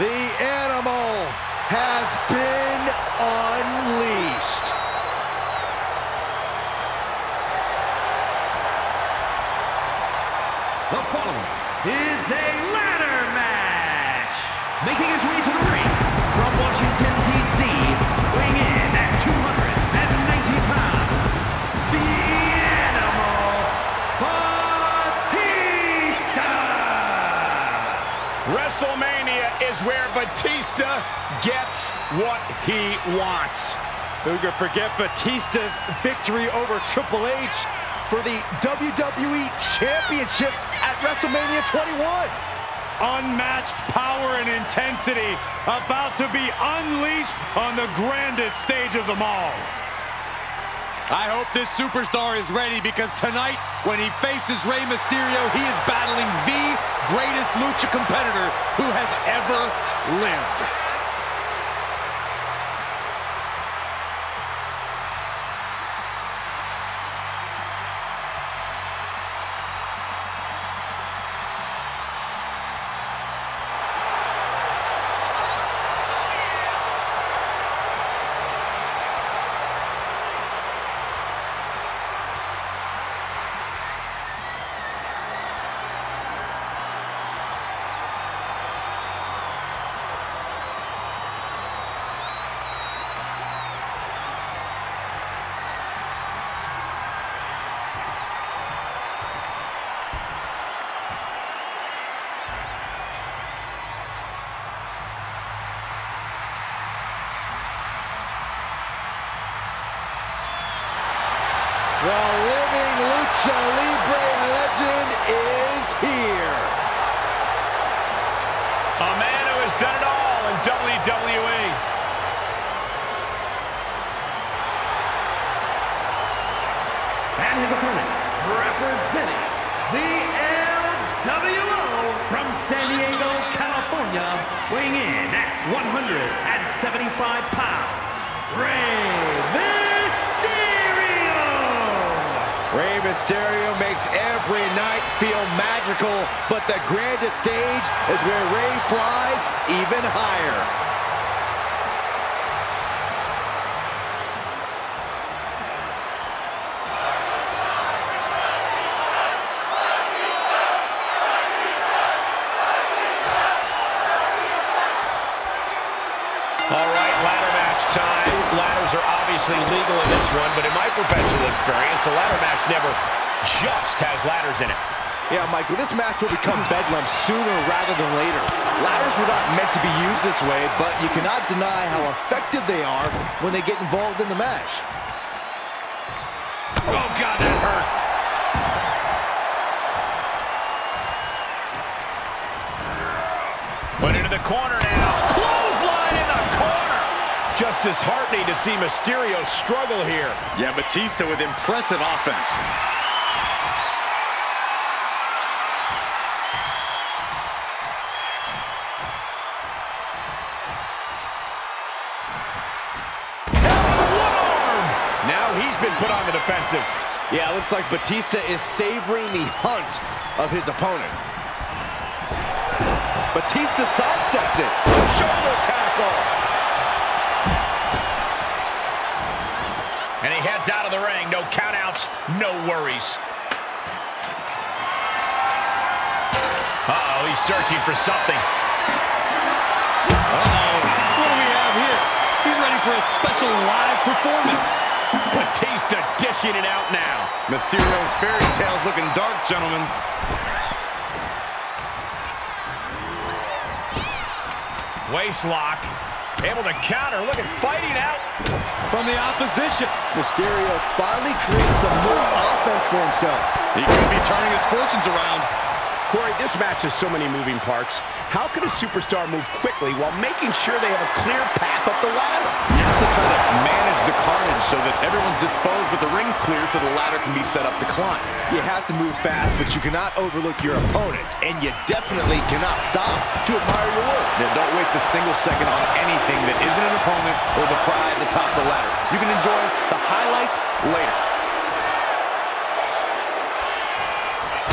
The animal has been unleashed. The following is a ladder match. Making his way to the ring from Washington, D.C., weighing in at 290 pounds, the animal, Batista! WrestleMania is where Batista gets what he wants. Who could forget Batista's victory over Triple H for the WWE Championship at WrestleMania 21? Unmatched power and intensity, about to be unleashed on the grandest stage of them all. I hope this superstar is ready, because tonight, when he faces Rey Mysterio, he is battling the greatest lucha competitor who has ever lived. The living Lucha Libre legend is here. A man who has done it all in WWE. And his opponent, representing the LWO from San Diego, California, weighing in at 175 pounds, Rey Mysterio. Rey Mysterio makes every night feel magical, but the grandest stage is where Rey flies even higher. All right, ladder match time. Ladders are obviously legal in this one, but in my professional experience, a ladder match never just has ladders in it. Yeah, Michael, this match will become bedlam sooner rather than later. Ladders were not meant to be used this way, but you cannot deny how effective they are when they get involved in the match. Oh, God, that hurt. Went into the corner now. Clothesline in the corner. Just disheartening to see Mysterio struggle here. Yeah, Batista with impressive offense. Oh, now he's been put on the defensive. Yeah, it looks like Batista is savoring the hunt of his opponent. Batista sidesteps it. Shoulder tackle. And he heads out of the ring. No countouts, no worries. Uh-oh, he's searching for something. Uh-oh, what do we have here? He's ready for a special live performance. Batista dishing it out now. Mysterio's fairy tale's looking dark, gentlemen. Waist lock. Able to counter, look at fighting out from the opposition. Mysterio finally creates some more offense for himself. He could be turning his fortunes around. Corey, this match has so many moving parts. How can a superstar move quickly while making sure they have a clear path up the ladder? You have to try to manage the carnage so that everyone's disposed, but the ring's clear so the ladder can be set up to climb. You have to move fast, but you cannot overlook your opponent, and you definitely cannot stop to admire your work. Now, don't waste a single second on anything that isn't an opponent or the prize atop the ladder. You can enjoy the highlights later.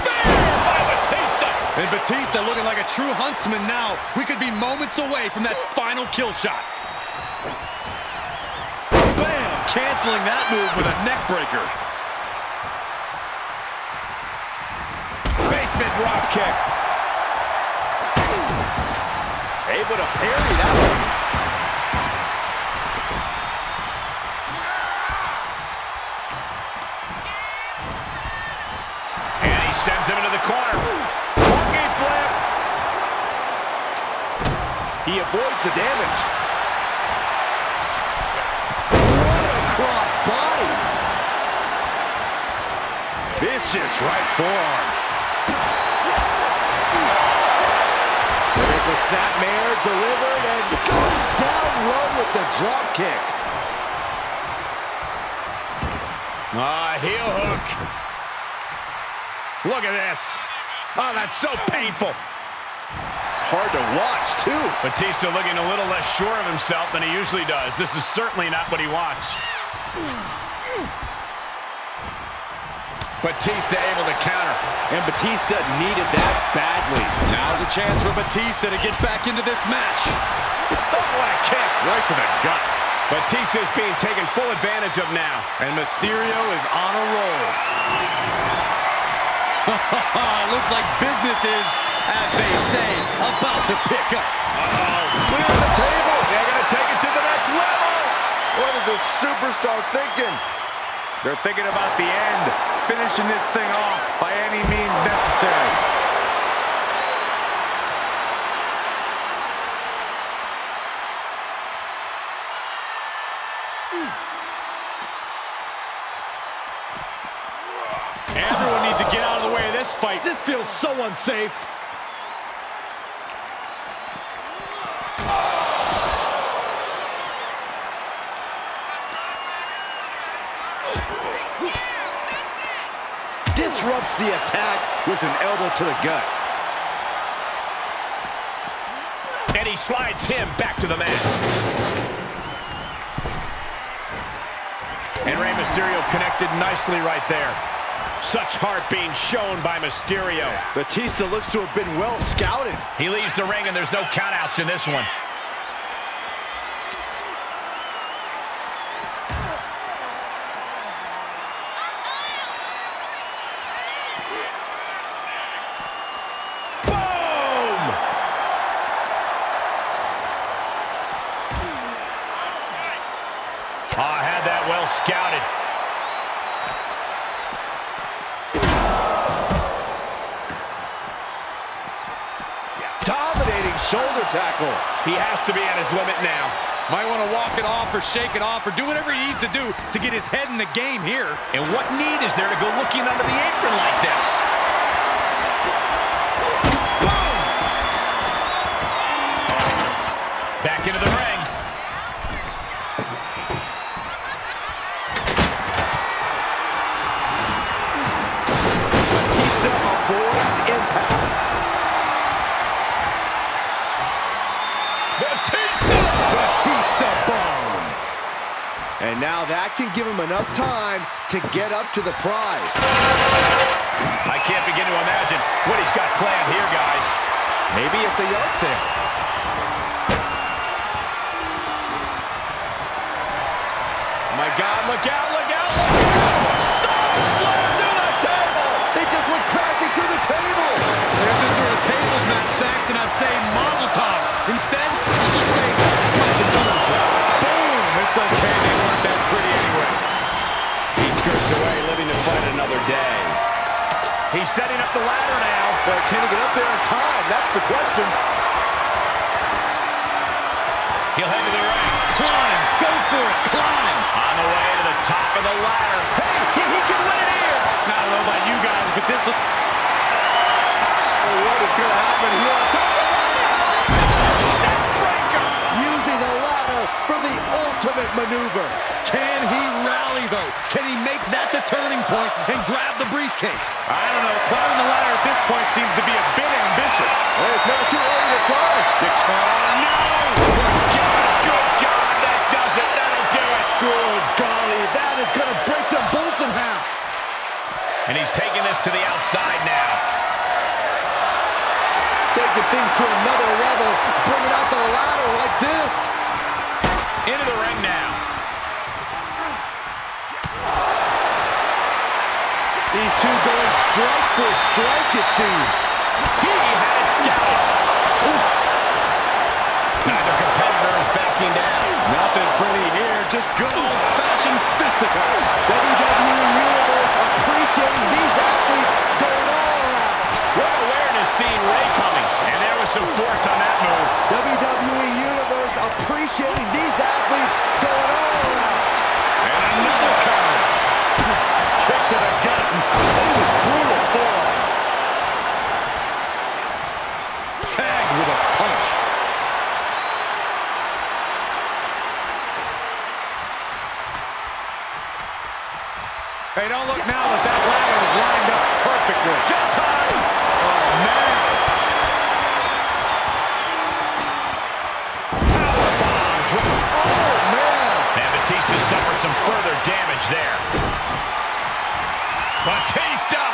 Bam! By Batista! And Batista looking like a true huntsman now. We could be moments away from that final kill shot. Bam! Canceling that move with a neck breaker. Basement drop kick. Able to parry that one. And he sends him into the corner. He avoids the damage. Right across body. Vicious right forearm. There's a snapmare delivered and goes down low with the drop kick. Heel hook. Look at this. Oh, that's so painful. Hard to watch, too. Batista looking a little less sure of himself than he usually does. This is certainly not what he wants. Batista able to counter. And Batista needed that badly. Now's a chance for Batista to get back into this match. Oh, what a kick right to the gut. Batista is being taken full advantage of now. And Mysterio is on a roll. It looks like business is, as they say, about to pick up. Uh-oh. Clear the table. They're going to take it to the next level. What is this superstar thinking? They're thinking about the end, finishing this thing off by any means necessary. Everyone needs to get out of the way of this fight. This feels so unsafe. Disrupts the attack with an elbow to the gut. And he slides him back to the mat. And Rey Mysterio connected nicely right there. Such heart being shown by Mysterio. Batista looks to have been well scouted. He leaves the ring and there's no countouts in this one. Had that well scouted. Yeah. Dominating shoulder tackle. He has to be at his limit now. Might want to walk it off or shake it off or do whatever he needs to do to get his head in the game here. And what need is there to go looking under the apron like this? Boom! Back into the ring. And now that can give him enough time to get up to the prize. I can't begin to imagine what he's got planned here, guys. Maybe it's a yard sale. Oh my God, look out, look out, look out! Stop! Slam through the table! They just went crashing through the table! If this were a tables match, Saxton, I'd say Mazel Tov. Instead, I'll just say my condolences. Boom! It's okay. Away, living to fight another day. He's setting up the ladder now. But can he get up there in time? That's the question. He'll head to the ring. Climb. Go for it. Climb. On the way to the top of the ladder. Hey, he can win it here. Not know about you guys, but this looks... So what is going to happen here on top of the ladder? Neckbreaker. Using the ladder for the ultimate maneuver. Can he rally, though? Can he make that the turning point and grab the briefcase? I don't know. Climbing the ladder at this point seems to be a bit ambitious. Well, it's never too early to try. Oh, no! God, good God, that does it. That'll do it. Good golly, that is going to break them both in half. And he's taking this to the outside now. things to another level, bringing out the ladder like this. Into the ring now. These two going strike for strike, it seems. He had it scouted. Oof. Neither competitor is backing down. Nothing pretty here, just good old-fashioned fisticuffs. WWE Universe appreciating these athletes going all out. What awareness seeing Rey coming, and there was some force on that move. WWE Universe appreciating these athletes going all out. And another counter. Kick to the gut. That was brutal form. Tagged with a punch. Hey, don't look now, but that ladder is lined up perfectly. Showtime! Oh, man! Powerbomb drop. Oh, man! And Batista suffered some further damage there. Batista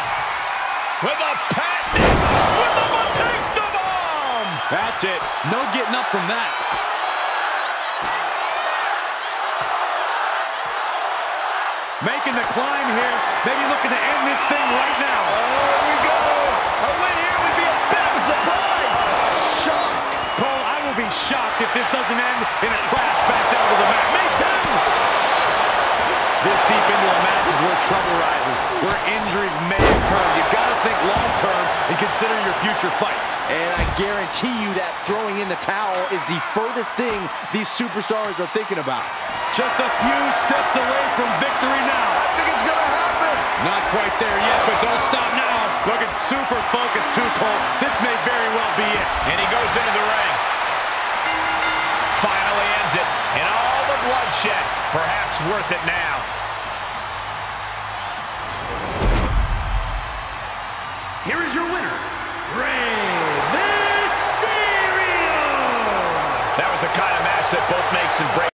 with a patent with the Batista bomb! That's it. No getting up from that. Making the climb here, maybe looking to end this thing right now. Oh, here we go. A win here would be a bit of a surprise. Shock. Cole, I will be shocked if this doesn't end in a crash back down to the mat. Me too. This deep into a match is where trouble rises, where injuries may occur. You've got to think long-term and consider your future fights. And I guarantee you that throwing in the towel is the furthest thing these superstars are thinking about. Just a few steps away from victory now. I think it's gonna happen. Not quite there yet, but don't stop now. Looking super focused too, Cole. This may very well be it. And he goes into the ring. Finally ends it. And all the bloodshed, perhaps worth it now. Here is your winner, Rey Mysterio. That was the kind of match that both makes and breaks.